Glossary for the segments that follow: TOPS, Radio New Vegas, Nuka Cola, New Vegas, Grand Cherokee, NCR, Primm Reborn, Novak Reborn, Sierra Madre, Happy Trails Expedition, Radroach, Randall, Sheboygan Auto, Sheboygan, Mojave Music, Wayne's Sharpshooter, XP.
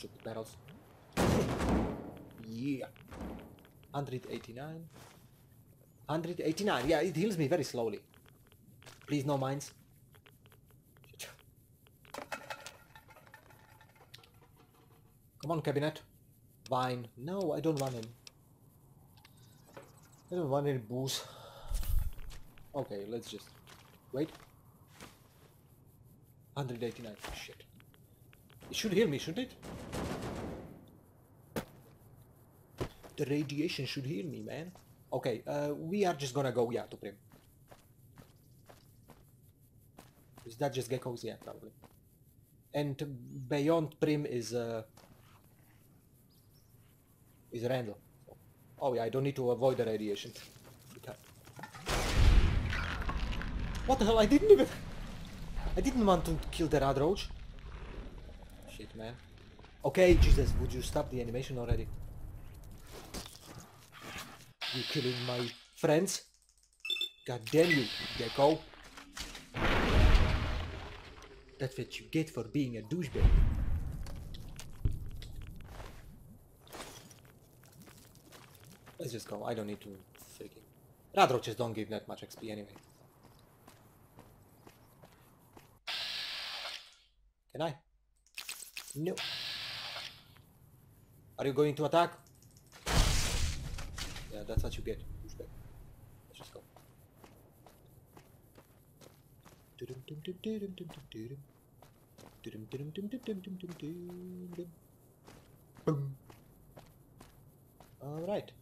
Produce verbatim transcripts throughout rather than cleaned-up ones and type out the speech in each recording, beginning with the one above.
shoot the barrels. Yeah. one eighty-nine. one eighty-nine. Yeah, it heals me very slowly. Please, no mines. Come on, cabinet. Wine. No, I don't want any. I don't want any booze. Okay, let's just wait. one eighty-nine. Shit. It should heal me, shouldn't it? The radiation should heal me, man. Okay, uh, we are just gonna go, yeah, to Primm. Is that just geckos? Yeah, probably. And beyond Primm is... Uh, is Randall. Oh yeah, I don't need to avoid the radiation. What the hell, I didn't even... I didn't want to kill the Radroach. Shit, man. Okay, Jesus, would you stop the animation already? You killing my friends? God damn you, gecko. That's what you get for being a douchebag. Let's just go, I don't need to freaking... Radroaches don't give that much X P anyway. Can I? No. Are you going to attack? Yeah, that's what you get. Pushback. Let's just go. Alright.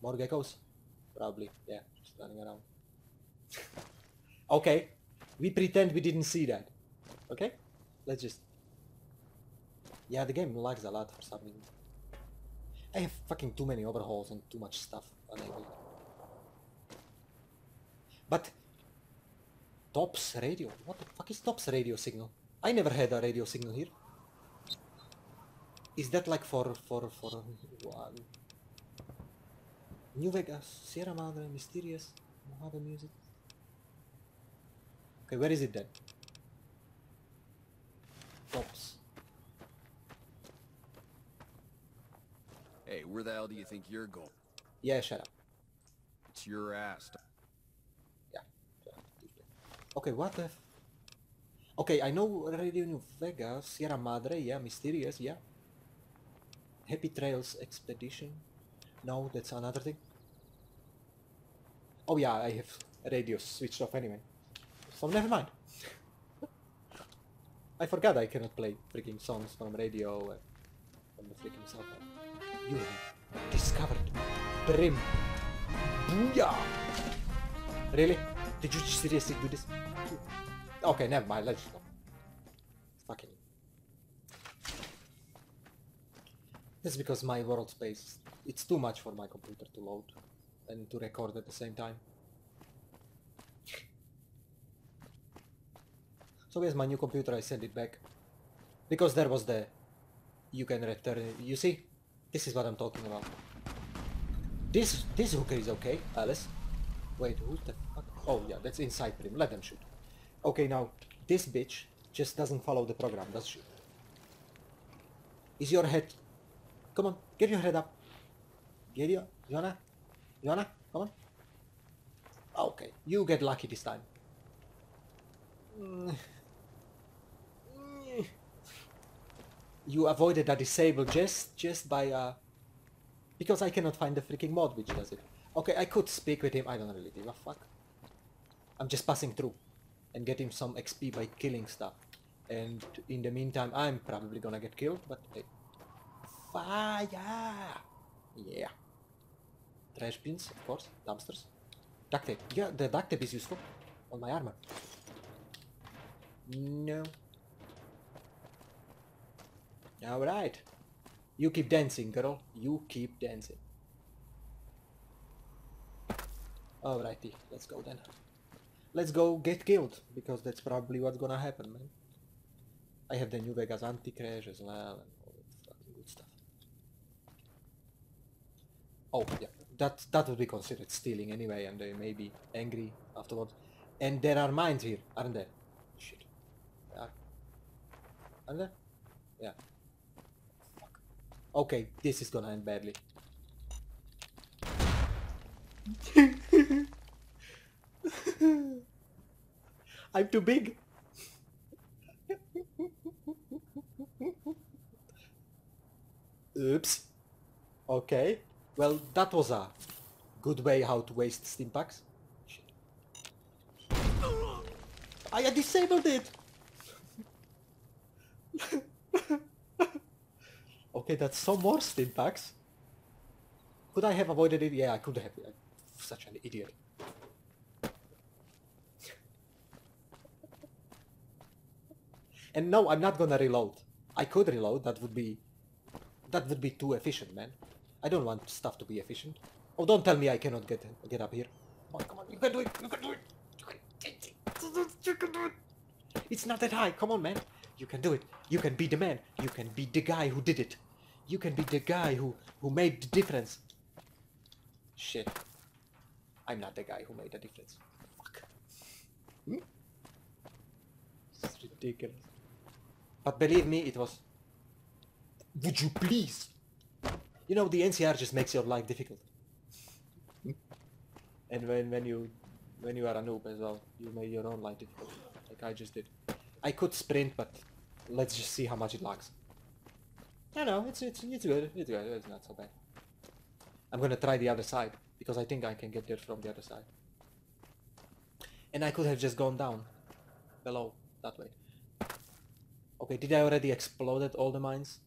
More geckos? Probably. Yeah, just running around. Okay. We pretend we didn't see that. Okay? Let's just... Yeah, the game lags a lot for something. I have fucking too many overhauls and too much stuff enabled. But... TOPS radio? What the fuck is TOPS radio signal? I never had a radio signal here. Is that like for... for... for... Uh, New Vegas, Sierra Madre, Mysterious, Mojave Music. Okay, where is it then? Tops. Hey, where the hell do you think you're going? Yeah, shut up. It's your ass. Yeah. Okay, what the... F okay, I know Radio New Vegas, Sierra Madre, yeah, Mysterious, yeah. Happy Trails Expedition. No, that's another thing. Oh yeah, I have radios switched off anyway. So never mind. I forgot I cannot play freaking songs from radio and from the freaking cell phone. You have discovered Primm. Booyah! Really? Did you seriously do this? Okay, never mind, let's go. Fucking. That's because my world space, it's too much for my computer to load and to record at the same time. So here's my new computer, I send it back. Because there was the... You can return it, you see? This is what I'm talking about. This this hooker is okay, Alice. Wait, who the fuck? Oh yeah, that's inside Primm, let them shoot. Okay, now, this bitch just doesn't follow the program, does she? Is your head... Come on, get your head up. Get your... Joanna? Joanna? Come on. Okay, you get lucky this time. Mm. You avoided a disable just just by uh because I cannot find the freaking mod which does it. Okay, I could speak with him, I don't really give a fuck. I'm just passing through and getting some X P by killing stuff. And in the meantime I'm probably gonna get killed, but hey. Fire! Yeah. Trash bins, of course, dumpsters. Duct tape. Yeah, the duct tape is useful on my armor. No. Alright. You keep dancing, girl. You keep dancing. Alrighty, let's go then. Let's go get killed, because that's probably what's gonna happen, man. I have the New Vegas anti-crash as well, and all that fucking good stuff. Oh, yeah. That, that would be considered stealing anyway, and they may be angry afterwards. And there are mines here, aren't there? Shit. Are there? Yeah. Okay, this is gonna end badly. I'm too big. Oops. Okay. Well, that was a good way how to waste steam packs. Shit. I disabled it. Okay, that's some more steam packs. Could I have avoided it? Yeah, I could have. I'm such an idiot. And no, I'm not gonna reload. I could reload, that would be... That would be too efficient, man. I don't want stuff to be efficient. Oh, don't tell me I cannot get get up here. Come on, come on, you can do it, you can do it! You can do it! It's not that high, come on, man. You can do it. You can be the man. You can be the guy who did it. You can be the guy who, who made the difference. Shit. I'm not the guy who made the difference. Fuck. Hmm? This is ridiculous. But believe me, it was... Would you please? You know, the N C R just makes your life difficult. And when, when you when you are a noob as well, you make your own life difficult. Like I just did. I could sprint, but let's just see how much it lags. I know, it's, it's, it's good, it's good, it's not so bad. I'm gonna try the other side, because I think I can get there from the other side. And I could have just gone down. Below, that way. Okay, did I already exploded all the mines?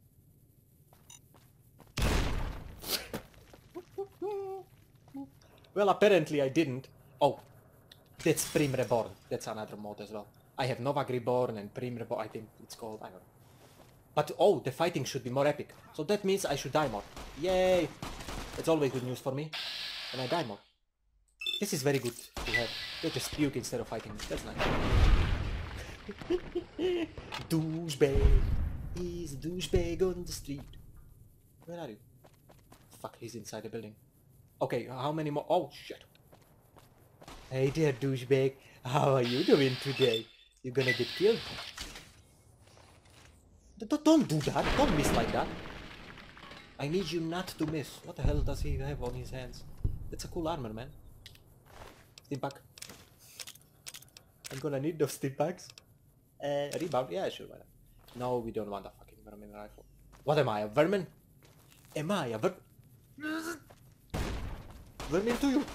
Well, apparently I didn't. Oh, that's Primm Reborn. That's another mod as well. I have Novak Reborn and Primm Reborn, I think it's called, I don't know. But oh, the fighting should be more epic. So that means I should die more. Yay! It's always good news for me. And I die more. This is very good to have. They just puke instead of fighting. That's nice. Douchebag. He's a douchebag on the street. Where are you? Fuck, he's inside the building. Okay, how many more? Oh, shit. Hey there, douchebag. How are you doing today? You're gonna get killed. Don't do that. Don't miss like that. I need you not to miss. What the hell does he have on his hands? That's a cool armor, man. Steam pack. I'm gonna need those steam packs. Uh, a rebound? Yeah, sure, why not? No, we don't want a fucking vermin rifle. What am I, a vermin? Am I a ver... Vermin to you!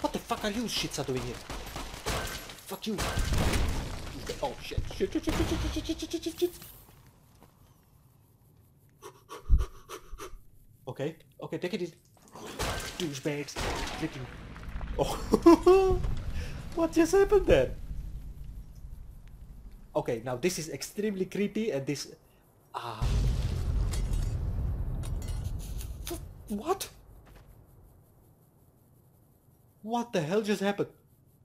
What the fuck are you shits doing here? Fuck you! Oh shit, shit, shit, shit, shit, shit, shit, shit, shit, shit. Okay, okay, take it in. Douchebags, freaking... Oh, what just happened there? Okay, now this is extremely creepy and this... Ah... What? What the hell just happened?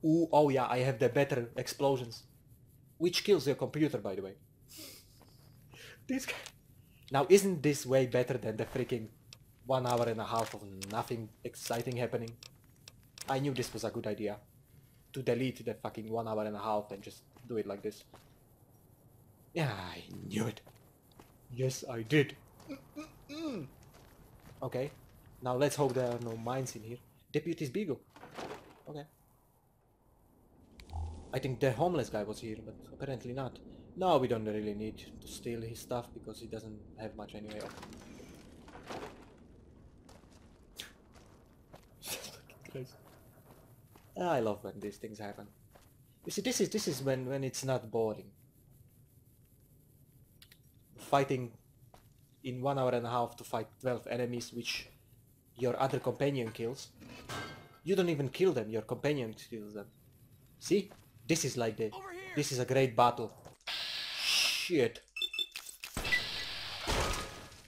Ooh, oh yeah, I have the better explosions. Which kills your computer, by the way. This guy... Now, isn't this way better than the freaking one hour and a half of nothing exciting happening? I knew this was a good idea. To delete the fucking one hour and a half and just do it like this. Yeah, I knew it. Yes, I did. Mm-mm-mm. Okay. Now let's hope there are no mines in here. Deputy's Beagle. Okay. I think the homeless guy was here, but apparently not. No, we don't really need to steal his stuff because he doesn't have much anyway. Crazy. I love when these things happen. You see, this is this is when when it's not boring. Fighting in one hour and a half to fight twelve enemies, which your other companion kills. You don't even kill them; your companion kills them. See, this is like the this is a great battle. Shit.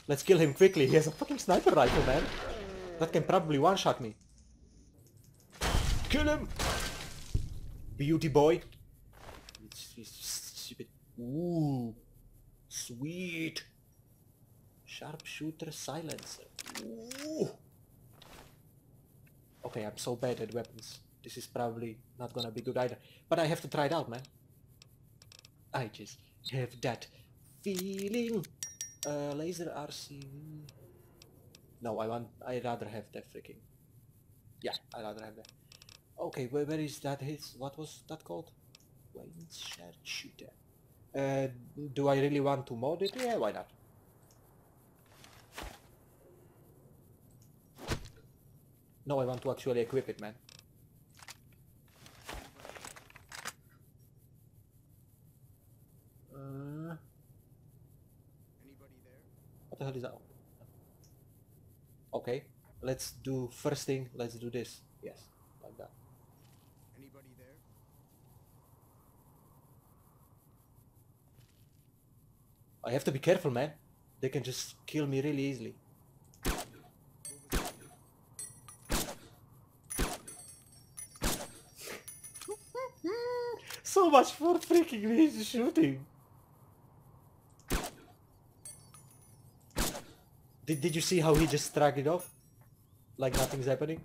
Let's kill him quickly. He has a fucking sniper rifle, man. That can probably one-shot me. Kill him. Beauty boy. It's, it's stupid. Ooh. Sweet. Sharpshooter silencer. Ooh. Okay, I'm so bad at weapons. This is probably not gonna be good either. But I have to try it out, man. I just have that feeling Uh, laser R C V. No, I want. I rather have that freaking. Yeah, I rather have that. Okay, where, where is that? His what was that called? Wayne's Sharpshooter. Uh, do I really want to mod it? Yeah, why not? No, I want to actually equip it, man. Uh, Anybody there? What the hell is that? Okay, let's do first thing. Let's do this. Yes, like that. Anybody there? I have to be careful, man. They can just kill me really easily. So much for freaking laser shooting. Did, did you see how he just struck it off? Like nothing's happening?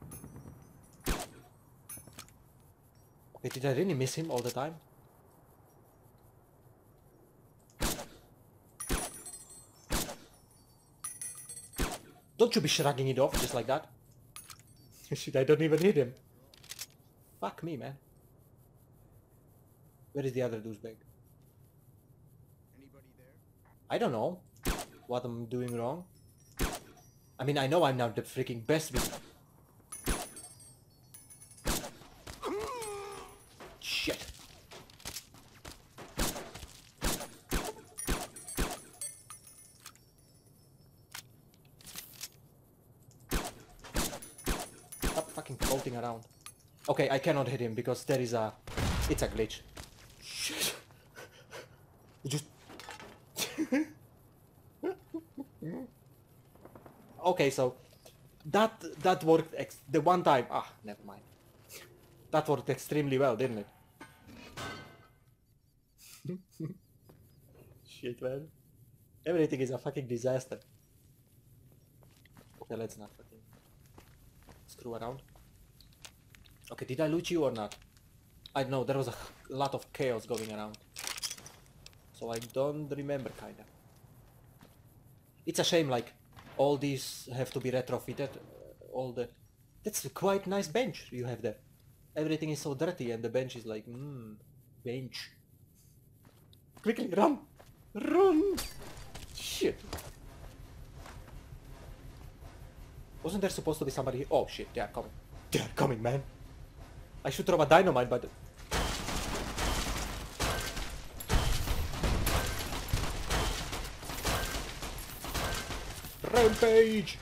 Okay, did I really miss him all the time? Don't you be shrugging it off just like that. Shit, I don't even hit him. Fuck me, man. Where is the other douchebag? Anybody there? I don't know what I'm doing wrong. I mean, I know I'm not the freaking best with... Shit. Stop fucking floating around. Okay, I cannot hit him because there is a... It's a glitch. Shit. Just... Okay, so that that worked ex the one time. Ah, never mind. That worked extremely well, didn't it? Shit, man. Everything is a fucking disaster. Okay, let's not fucking screw around. Okay, did I loot you or not? I know there was a lot of chaos going around, so I don't remember kinda. It's a shame, like all these have to be retrofitted. Uh, all the that's a quite nice bench you have there. Everything is so dirty, and the bench is like, hmm, bench. Quickly run, run! Shit! Wasn't there supposed to be somebody here? Oh shit! They are coming. They are coming, man. I should throw a dynamite, but. Rampage!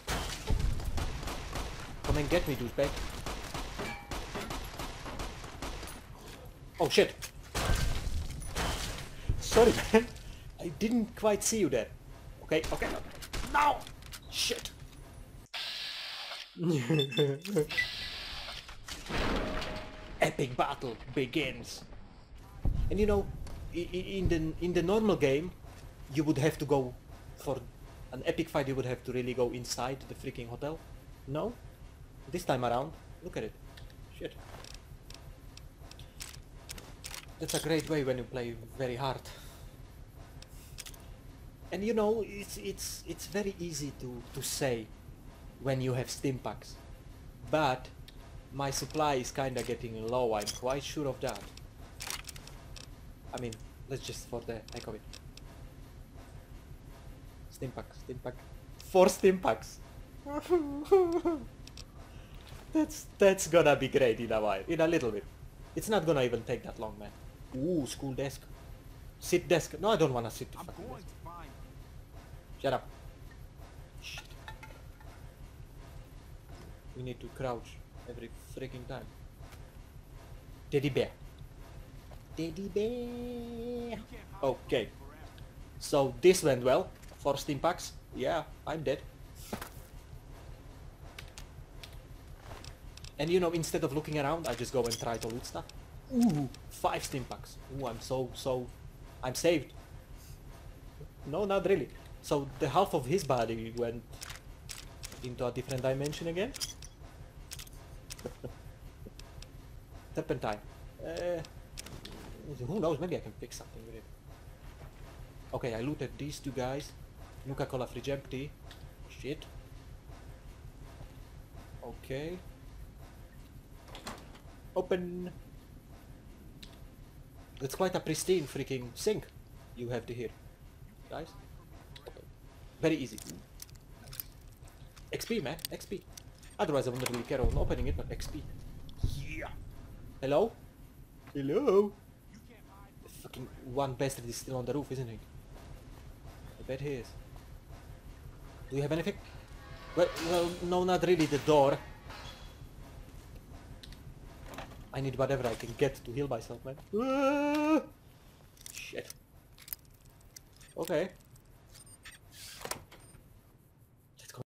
Come and get me, douchebag. Oh shit! Sorry, man. I didn't quite see you there. Okay, okay. No! Shit! Epic battle begins. And you know, in the in the normal game, you would have to go for. An epic fight, you would have to really go inside the freaking hotel. No? This time around, look at it. Shit. That's a great way when you play very hard. And you know, it's it's it's very easy to, to say when you have Steam Packs. But my supply is kinda getting low, I'm quite sure of that. I mean, let's just for the heck of it. Steam pack, steam pack, four steam packs. that's that's gonna be great in a while, in a little bit. It's not gonna even take that long, man. Ooh, school desk, sit desk. No, I don't wanna sit. I'm going to find. Shut up. Shit. We need to crouch every freaking time. Teddy bear. Teddy bear. Okay. So this went well. Four steam packs? Yeah, I'm dead. And you know, instead of looking around, I just go and try to loot stuff. Ooh, five steam packs. Ooh, I'm so, so... I'm saved. No, not really. So the half of his body went into a different dimension again. Turpentine. Uh, who knows, maybe I can fix something with it. Okay, I looted these two guys. Nuka Cola fridge empty. Shit. Okay. Open. It's quite a pristine freaking sink you have to hear. Nice. Okay. Very easy. X P, man. X P. Otherwise I wouldn't really care on opening it, but X P. Yeah. Hello? Hello? The fucking one bastard is still on the roof, isn't he? I bet he is. Do you have anything? Well, well, no, not really the door. I need whatever I can get to heal myself, man. Ah! Shit. Okay.